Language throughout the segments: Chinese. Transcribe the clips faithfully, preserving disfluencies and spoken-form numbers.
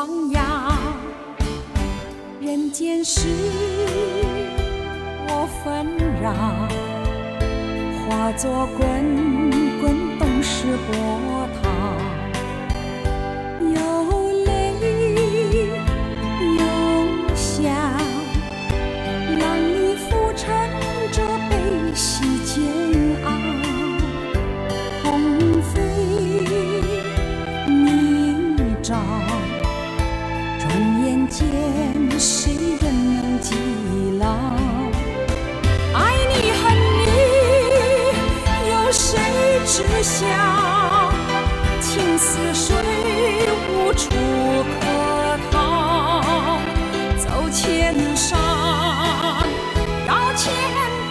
荒摇，人间事我纷扰，化作滚滚东逝波涛。有泪有笑，让你浮沉着悲喜煎熬，红飞。 转眼间，谁人能记牢？爱你恨你，有谁知晓？情似水，无处可逃。走千山，绕千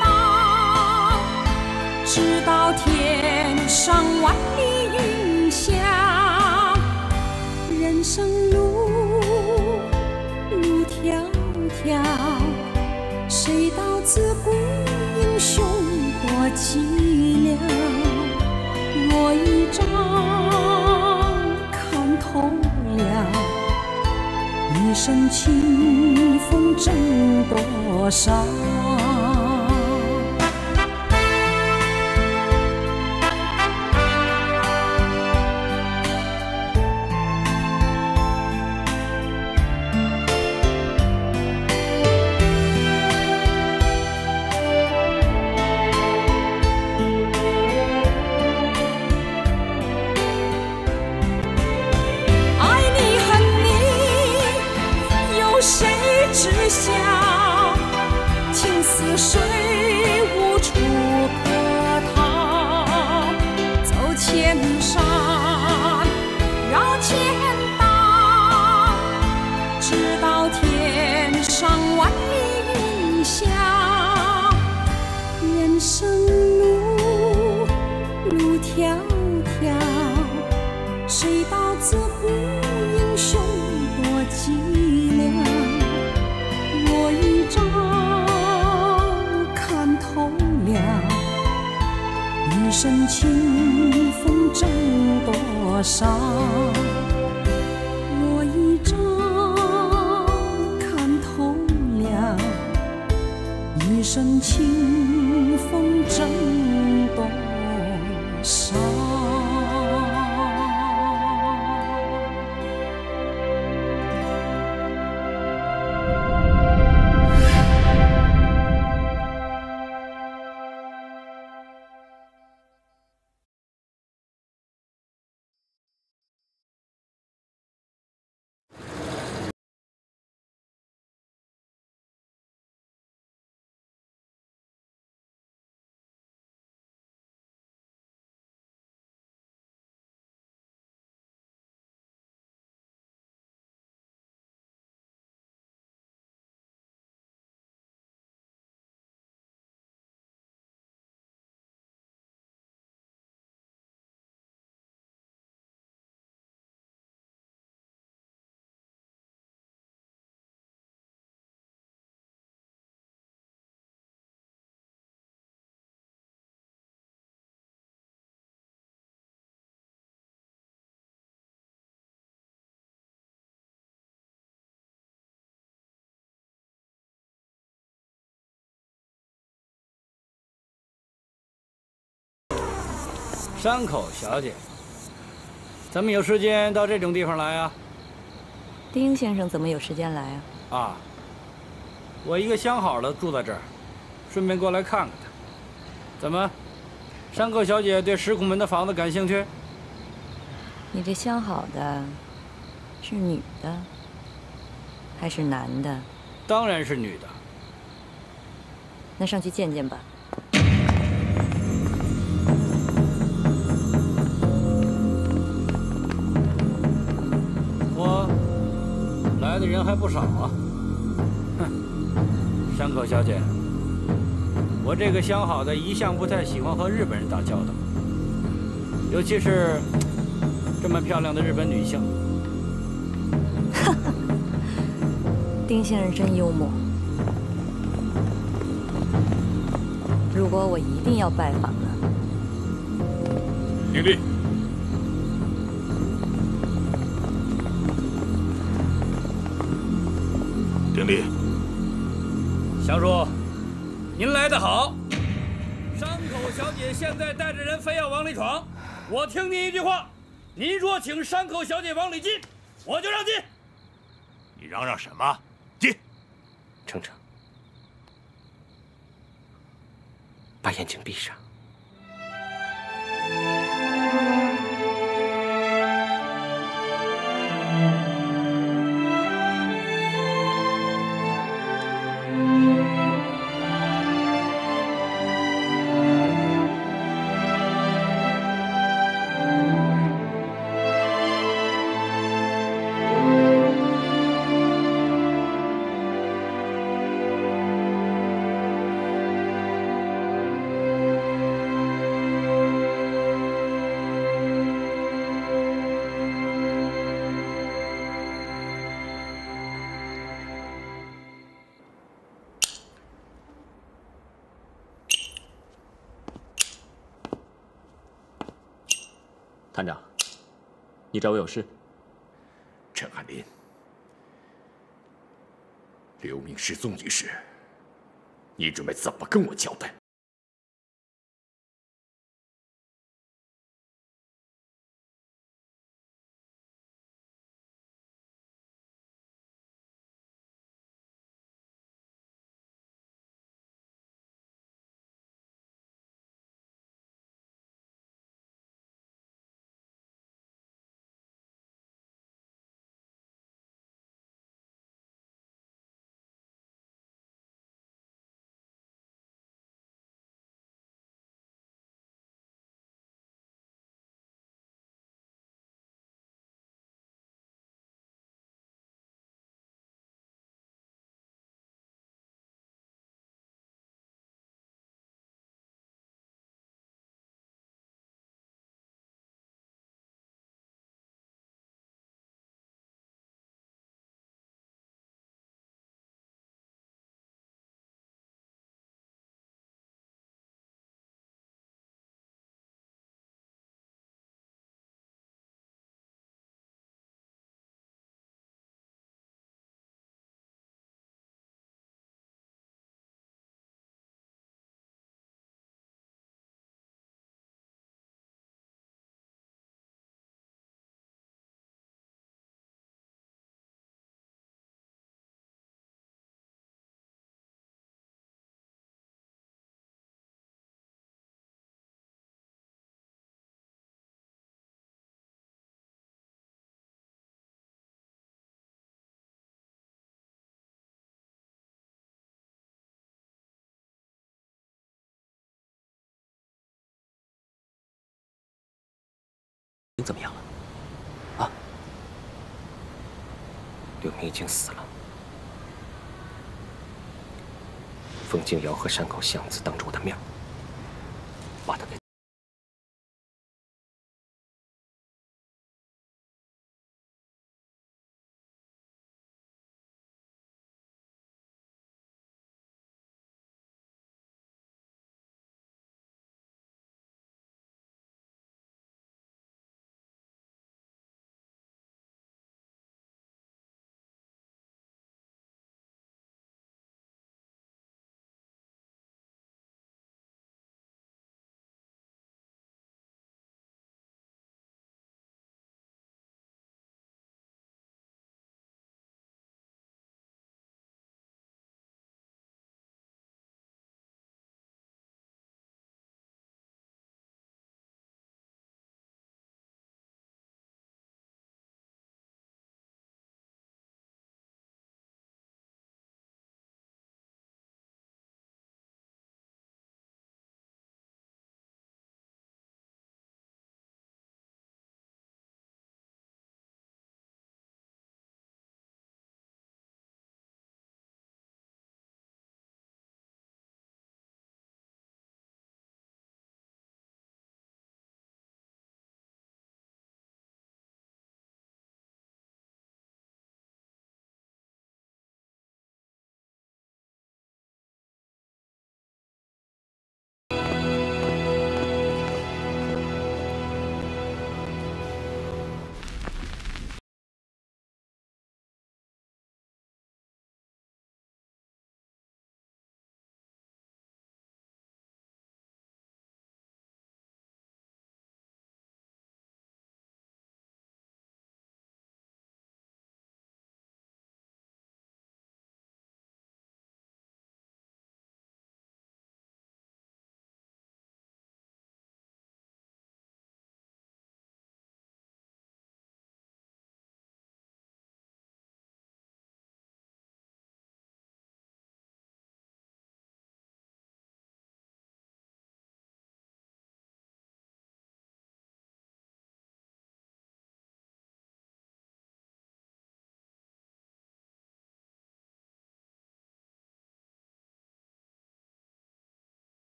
道，直到天上万里云霄。 人生路路迢迢，谁道自古英雄多寂寥？我一朝看透了，一身清风挣多少？ 知晓，情似水，无处可逃。走千山，绕千道，直到天上万里云霄。人生路路迢迢，谁道自古英雄多寂寥？ 我一朝看透了，一身清风挣多少？我一朝看透了，一身清风挣多少？ 山口小姐，怎么有时间到这种地方来啊？丁先生怎么有时间来啊？啊，我一个相好的住在这儿，顺便过来看看他。怎么，山口小姐对石库门的房子感兴趣？你这相好的，是女的还是男的？当然是女的。那上去见见吧。 来的人还不少啊！哼，山口小姐，我这个相好的一向不太喜欢和日本人打交道，尤其是这么漂亮的日本女性。哈哈，丁先生真幽默。如果我一定要拜访呢？敬礼。经理。祥叔，您来得好。山口小姐现在带着人非要往里闯，我听您一句话，您若请山口小姐往里进，我就让进。你嚷嚷什么？进。程程，把眼睛闭上。 探长，你找我有事？陈翰林，刘明失踪一事，你准备怎么跟我交代？怎么样了？啊，柳明已经死了。冯敬尧和山口祥子当着我的面，把他给。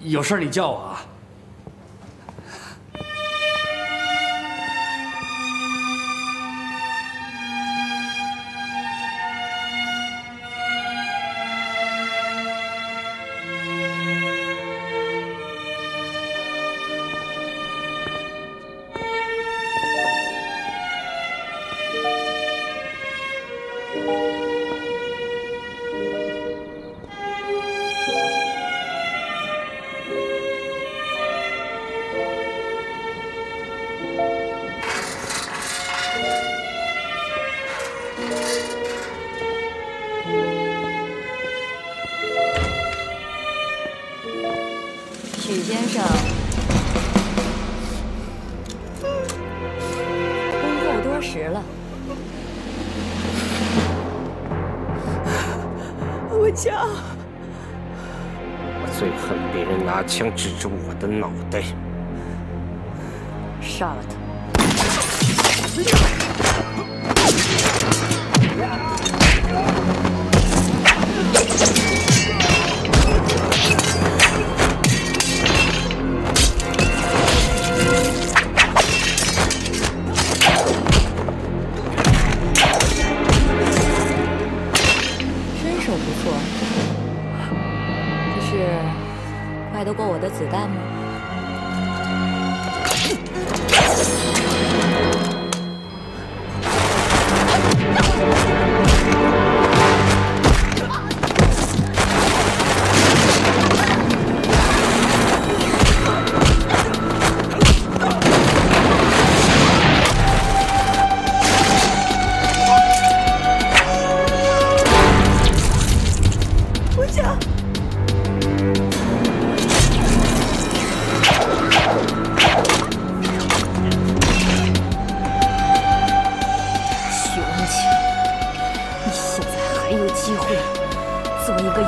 有事你叫我啊。 许先生，工作多时了。我枪！我最恨别人拿枪指着我的脑袋。杀了他！ 得过我的子弹吗？我想。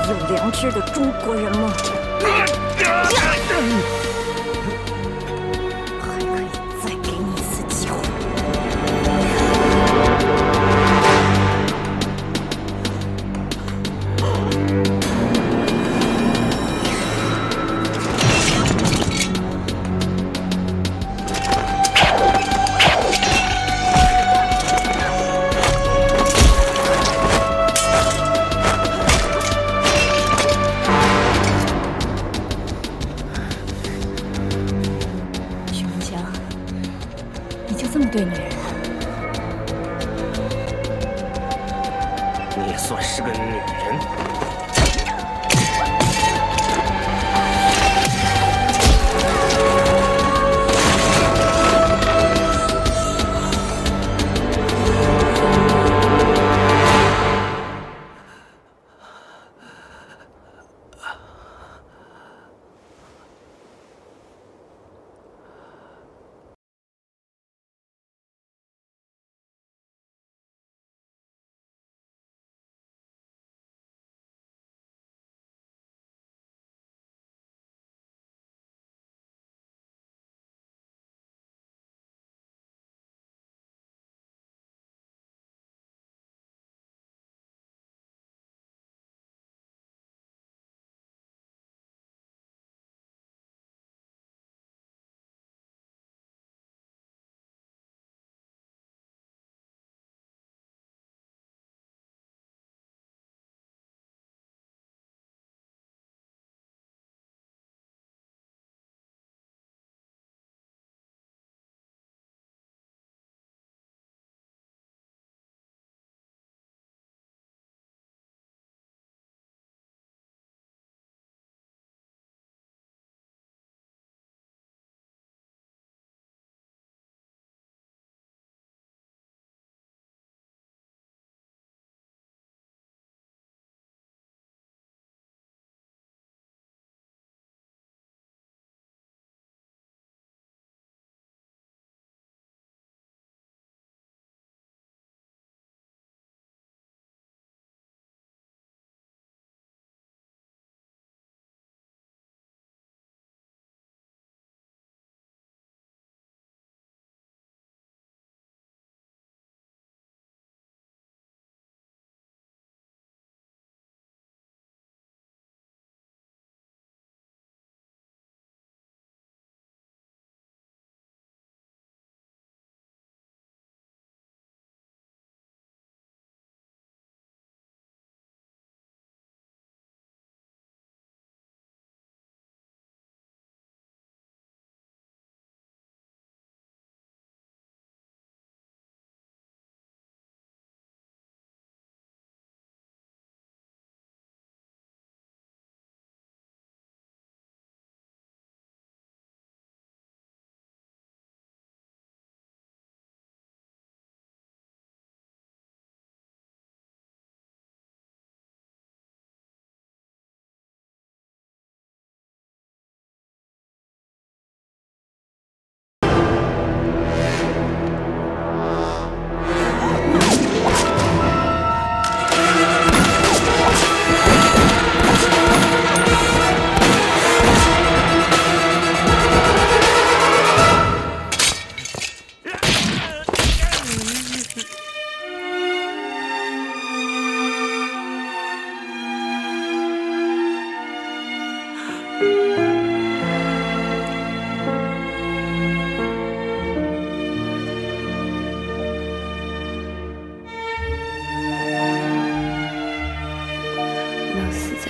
有良知的中国人吗？还可以再给你一次机会。对女人，你也算是个女人。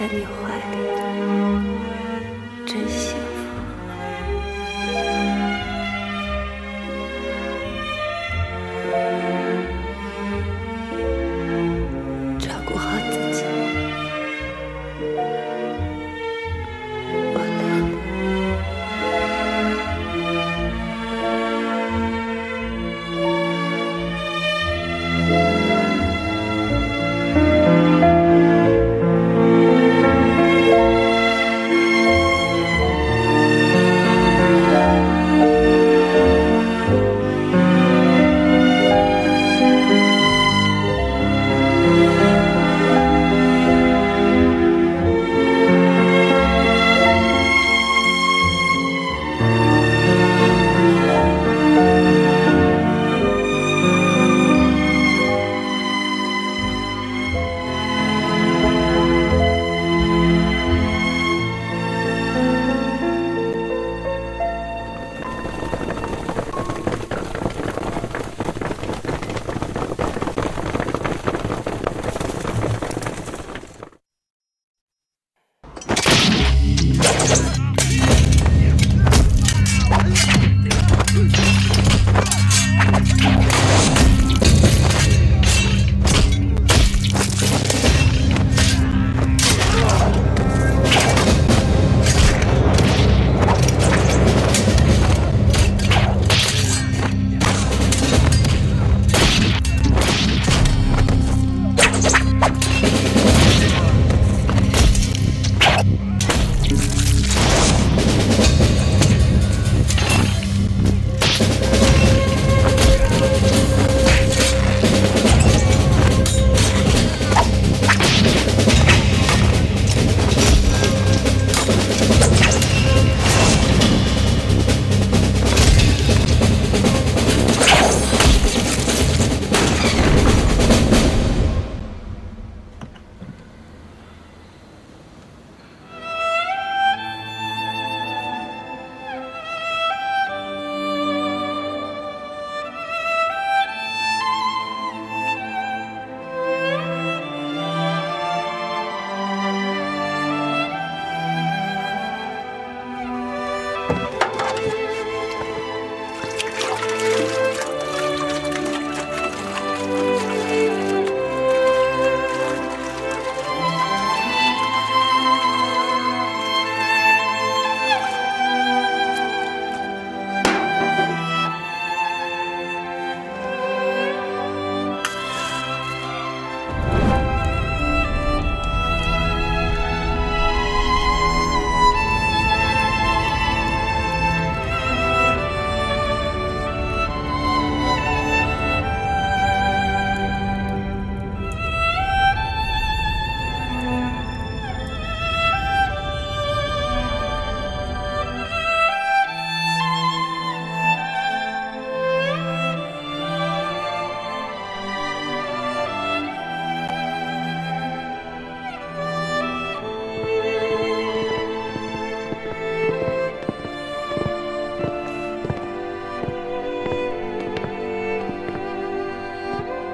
在你怀里，真幸福。照顾好自己，我爱你。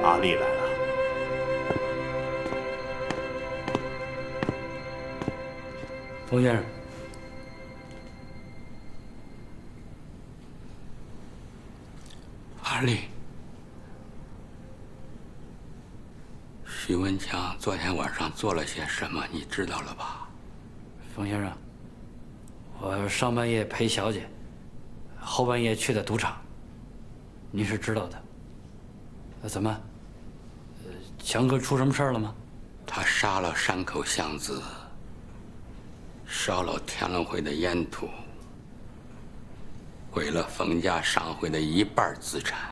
阿丽来了，冯先生，阿丽，徐文强昨天晚上做了些什么，你知道了吧？冯先生，我上半夜陪小姐，后半夜去的赌场，您是知道的。那怎么？ 强哥出什么事儿了吗？他杀了山口祥子，烧了天龙会的烟土，毁了冯家商会的一半资产。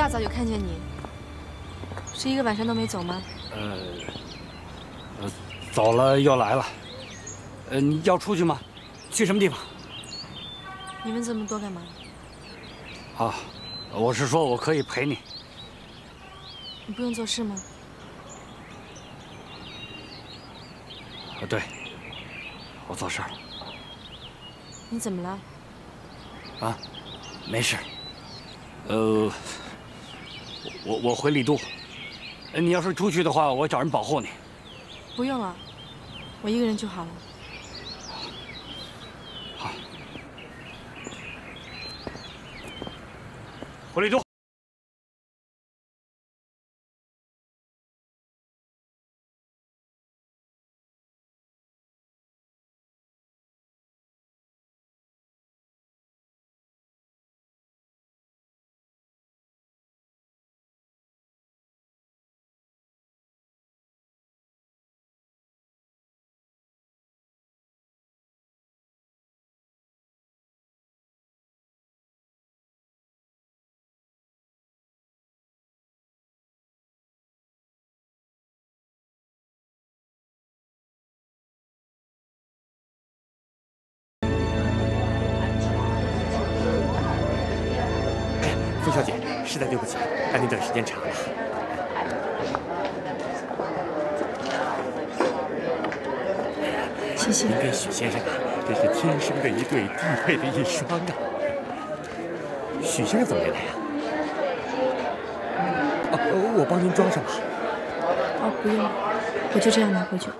大早就看见你，是一个晚上都没走吗？呃，呃，走了要来了。呃，你要出去吗？去什么地方？你问这么多干嘛？啊，我是说我可以陪你。你不用做事吗？啊，对，我做事了。你怎么了？啊，没事。 呃，我我回李都。你要是出去的话，我找人保护你。不用了，我一个人就好了。好，回李都。 小姐，实在对不起，让你等时间长了。谢谢。您跟许先生啊，真是天生的一对，地配的一双啊。许先生怎么没来啊？哦，我帮您装上吧。哦，不用，我就这样拿回去吧。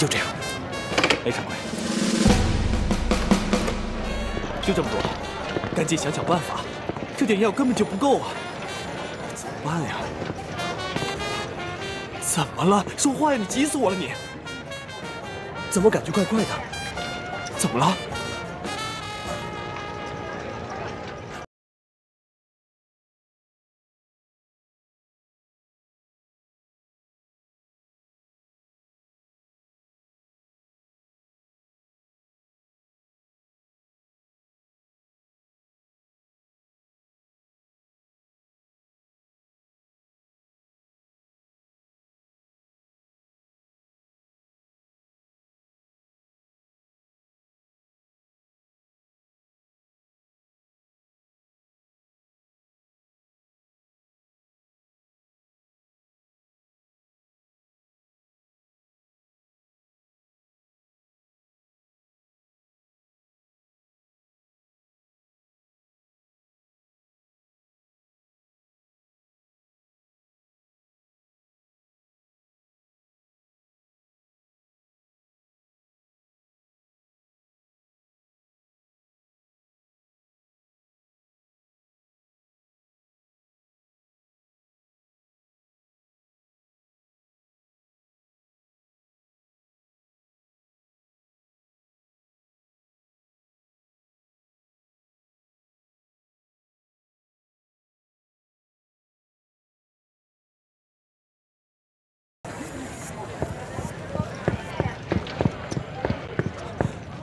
就这样，哎，掌柜，就这么多，赶紧想想办法，这点药根本就不够啊！怎么办呀？怎么了？说话呀！你急死我了你！怎么感觉怪怪的？怎么了？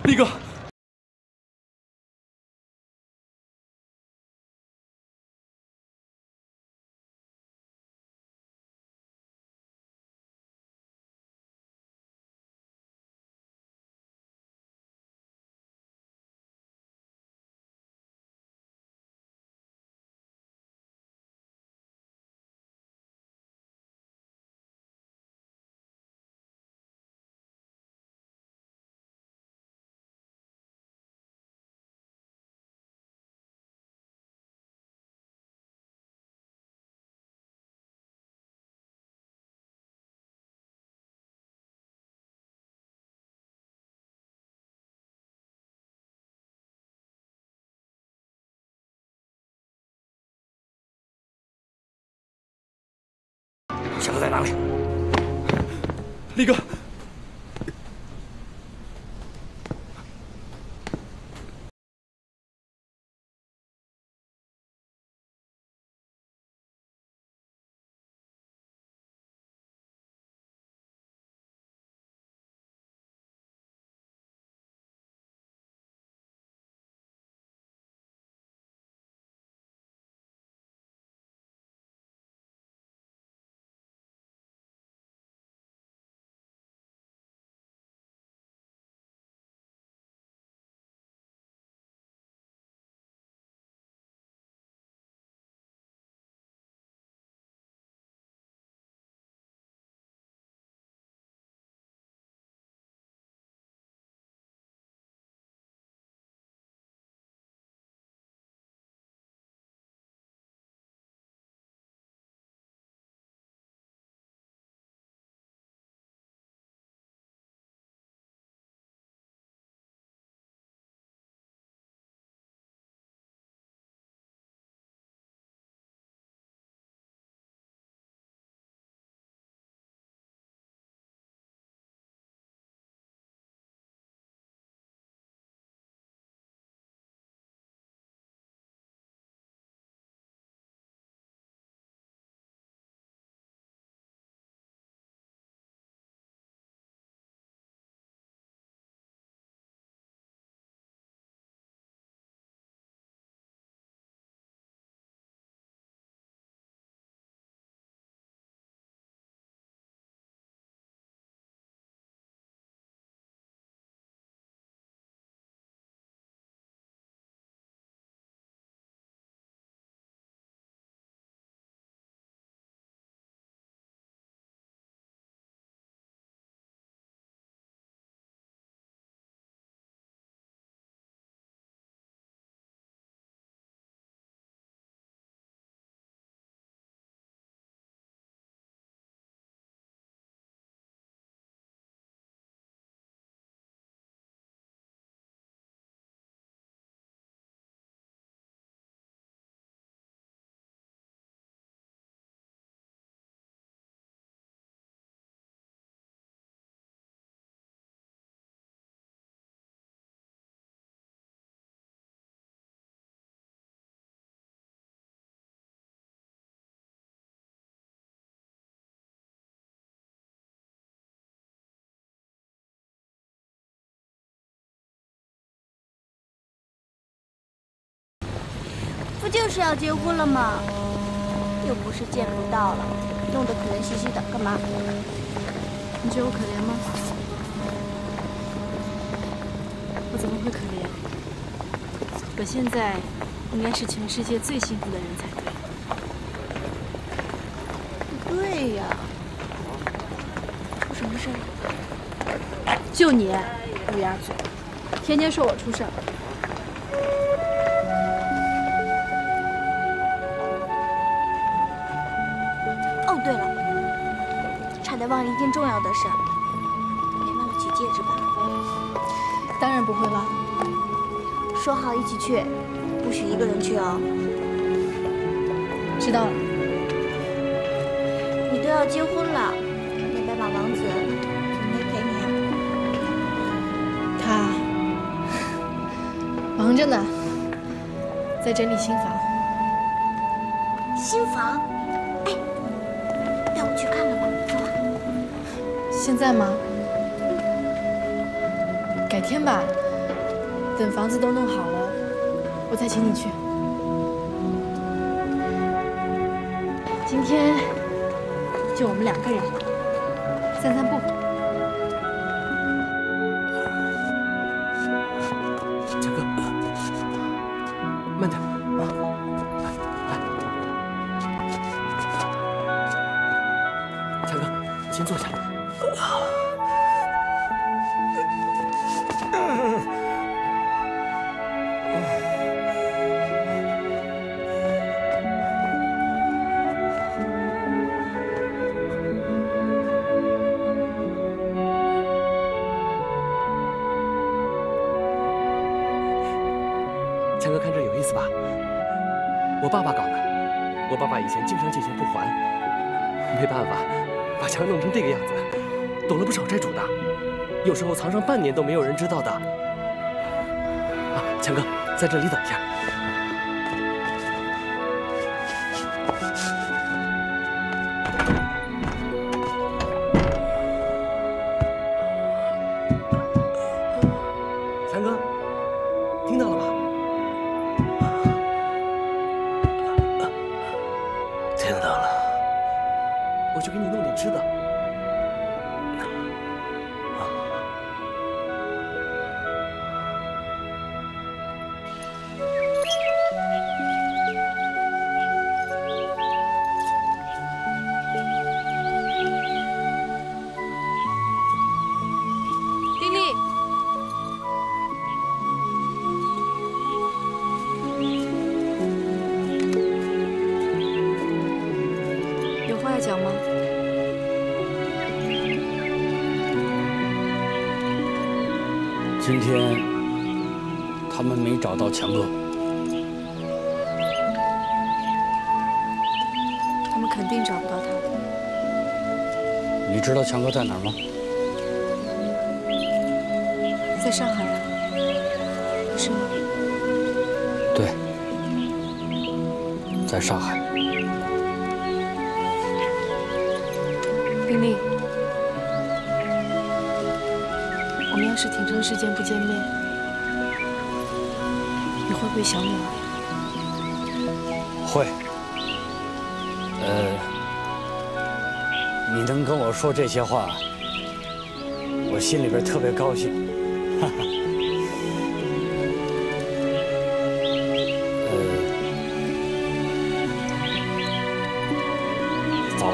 力哥。 箱子在哪里？力哥，不就是要结婚了吗？又不是见不到了，弄得可怜兮兮的，干嘛？你觉得我可怜吗？我怎么会可怜？我现在应该是全世界最幸福的人才对。不对呀，出什么事儿？就你，乌鸦嘴，天天说我出事儿。 忘了一件重要的事，你忘了取戒指吧？当然不会了。说好一起去，不许一个人去哦。知道了。你都要结婚了，那白马王子没陪你啊？他忙着呢，在整理新房。新房？哎，带我去看看吧。 现在吗？改天吧，等房子都弄好了，我再请你去。今天就我们两个人散散步。 我爸爸搞的，我爸爸以前经常借钱不还，没办法，把墙弄成这个样子，躲了不少债主的，有时候藏上半年都没有人知道的。啊，强哥，在这里等一下。 今天他们没找到强哥，他们肯定找不到他。你知道强哥在哪儿吗？在上海啊，是吗？对，在上海。丁力。 我们要是挺长时间不见面，你会不会想我啊？会。呃，你能跟我说这些话，我心里边特别高兴。哈哈。呃，走了。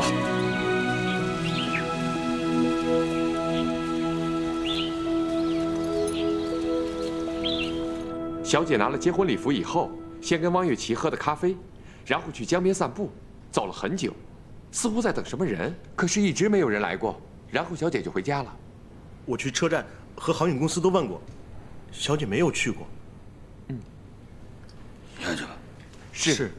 小姐拿了结婚礼服以后，先跟汪月琪喝的咖啡，然后去江边散步，走了很久，似乎在等什么人，可是一直没有人来过。然后小姐就回家了。我去车站和航运公司都问过，小姐没有去过。嗯，你看去吧。是。是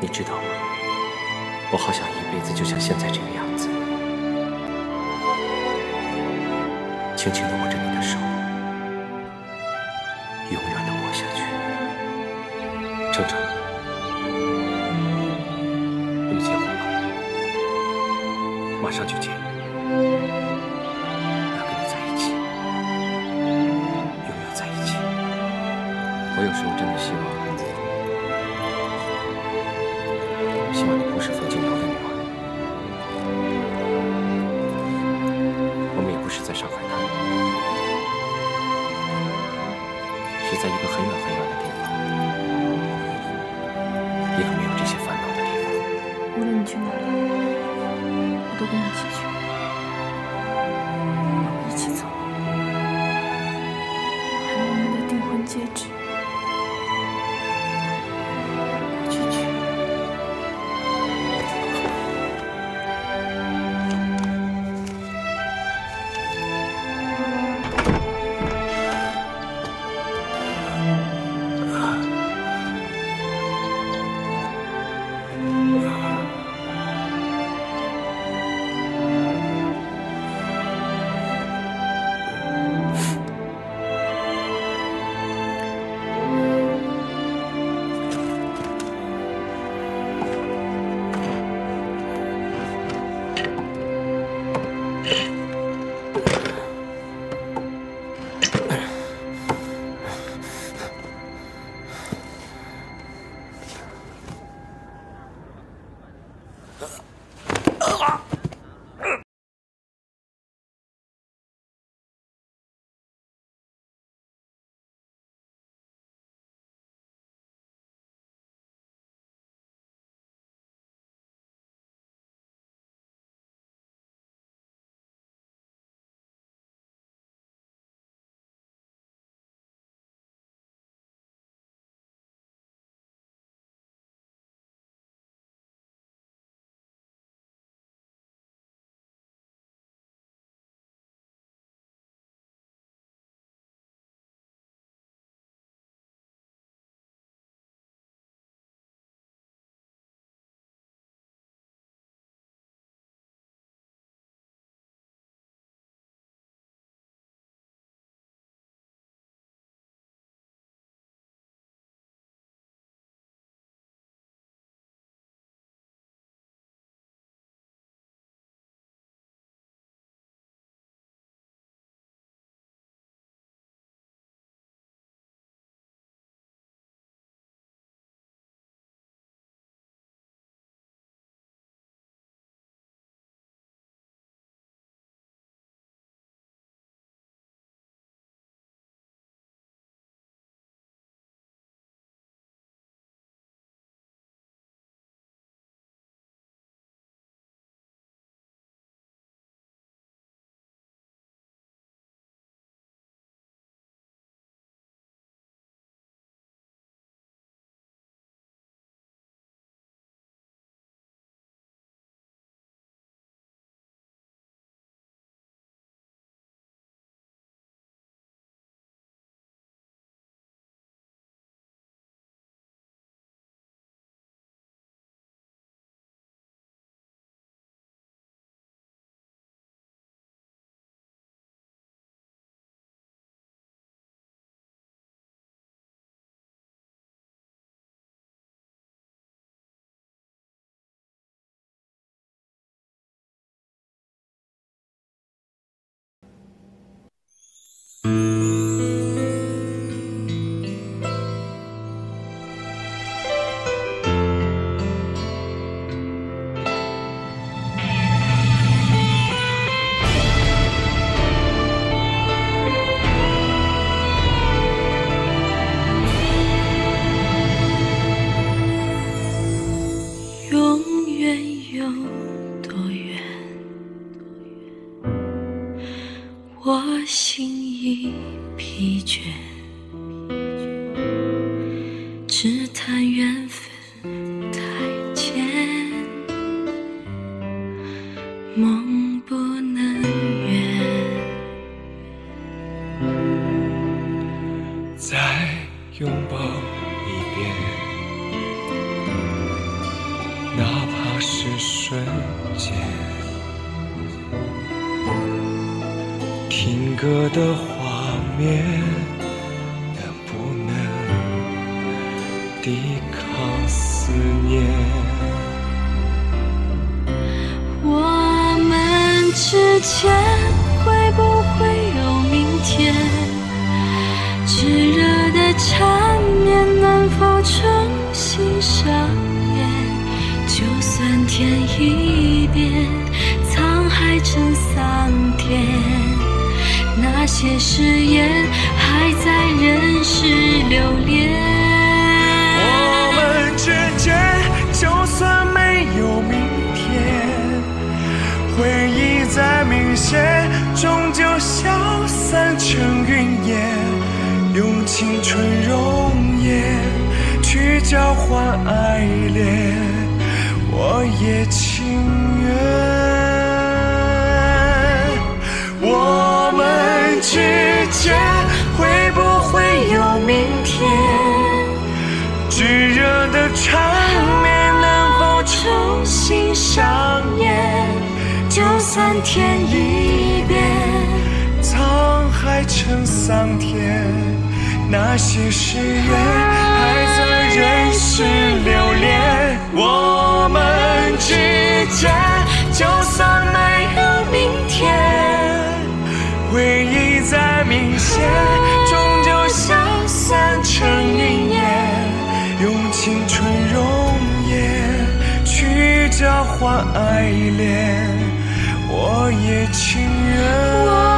你知道吗？我好想一辈子就像现在这个样子，轻轻地握着你的手，永远地握下去。程程，我们结婚吧，马上就结，我要跟你在一起。我有时候真的希望，希望你不是佛经聊的女孩，我们也不是在上海滩，是在一个很远很远的地方，一个没有这些烦恼的地方。无论你去哪里，我都跟你一起去。 戒指，我去取。缠绵。闭上眼，就算天一变，沧海成桑田，那些誓言还在人世流连。我们之间，就算没有明天，回忆再明显，终究消散成云烟。 用青春容颜去交换爱恋，我也情愿。我们之间会不会有明天？炙热的缠绵能否重新上演？就算天一变，沧海成桑田。 那些誓言还在人世流连，我们之间就算没有明天，回忆再明显，终究消散成云烟。用青春容颜去交换爱恋，我也情愿。